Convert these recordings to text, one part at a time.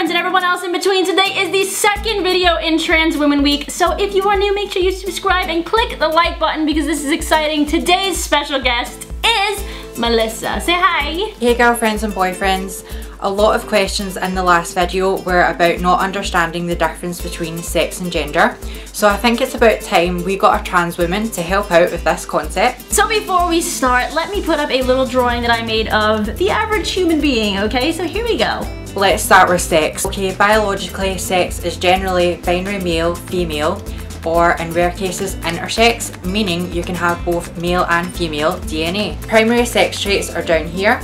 friends and everyone else in between, today is the second video in Trans Women Week. So if you are new, make sure you subscribe and click the like button because this is exciting. Today's special guest is Melissa. Say hi. Hey girlfriends and boyfriends. A lot of questions in the last video were about not understanding the difference between sex and gender. So I think it's about time we got a trans woman to help out with this concept. So before we start, let me put up a little drawing that I made of the average human being, okay? So here we go. Let's start with sex. Okay, biologically, sex is generally binary male, female, or in rare cases intersex, meaning you can have both male and female DNA. Primary sex traits are down here.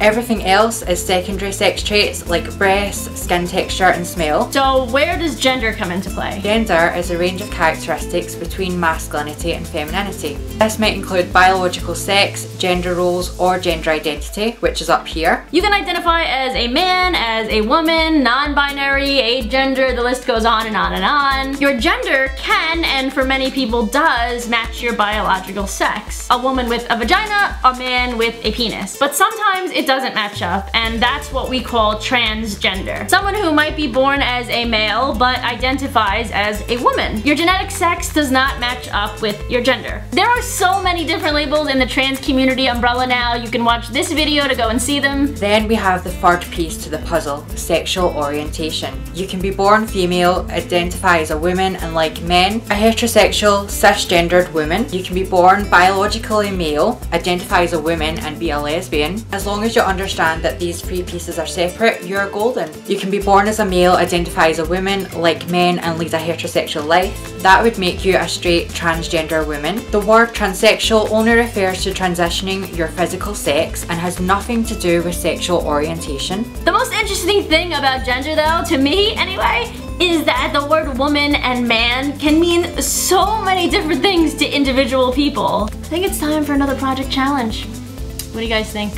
Everything else is secondary sex traits like breasts, skin texture and smell. So where does gender come into play? Gender is a range of characteristics between masculinity and femininity. This might include biological sex, gender roles or gender identity, which is up here. You can identify as a man, as a woman, non-binary, agender, the list goes on and on and on. Your gender can, and for many people does, match your biological sex. A woman with a vagina, a man with a penis. But sometimes it doesn't match up, and that's what we call transgender. Someone who might be born as a male but identifies as a woman. Your genetic sex does not match up with your gender. There are so many different labels in the trans community umbrella now. You can watch this video to go and see them. Then we have the third piece to the puzzle, sexual orientation. You can be born female, identify as a woman and like men. A heterosexual, cisgendered woman. You can be born biologically male, identify as a woman and be a lesbian. As long as you understand that these three pieces are separate, you're golden. You can be born as a male, identify as a woman, like men, and lead a heterosexual life. That would make you a straight transgender woman. The word transsexual only refers to transitioning your physical sex and has nothing to do with sexual orientation. The most interesting thing about gender though, to me anyway, is that the word woman and man can mean so many different things to individual people. I think it's time for another project challenge. What do you guys think?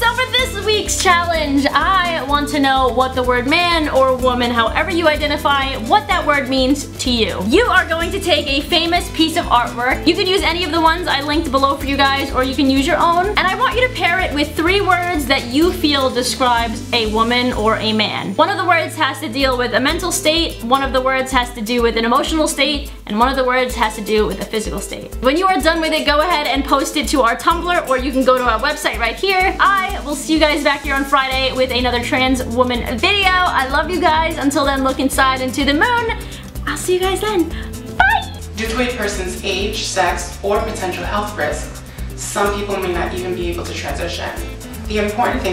So for this week's challenge, I want to know what the word man or woman, however you identify, what that word means to you. You are going to take a famous piece of artwork. You can use any of the ones I linked below for you guys, or you can use your own. And I want you to pair it with three words that you feel describes a woman or a man. One of the words has to deal with a mental state, one of the words has to do with an emotional state, and one of the words has to do with a physical state. When you are done with it, go ahead and post it to our Tumblr, or you can go to our website right here. We'll see you guys back here on Friday with another trans woman video. I love you guys. Until then, look inside and to the moon. I'll see you guys then. Bye! Due to a person's age, sex, or potential health risks, some people may not even be able to transition. The important thing